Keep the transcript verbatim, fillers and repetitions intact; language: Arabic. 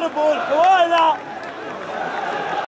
ليفربول حواله.